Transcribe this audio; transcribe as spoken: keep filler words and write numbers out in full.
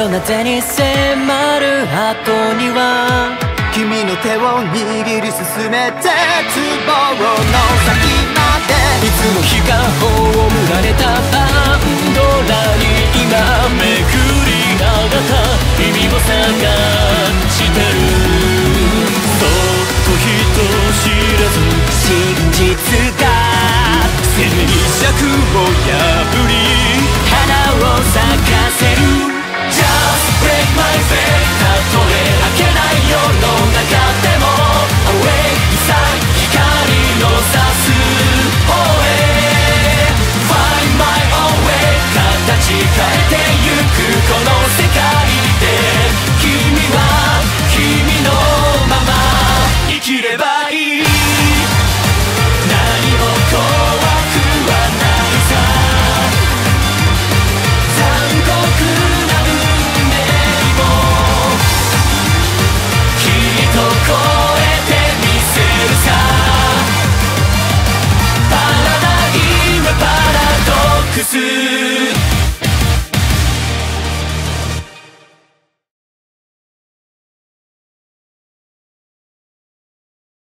よな手に迫るハートには君の手を握り進めて絶望の先までいつの日か葬られたパンドラに今めくり上がった意味を探してるそっと人知らず真実だ生命に尺を破り花を咲かせるBreak my faith たとえ明けない世の中でも Awake inside 光の差す方へ Find my own way 形変えて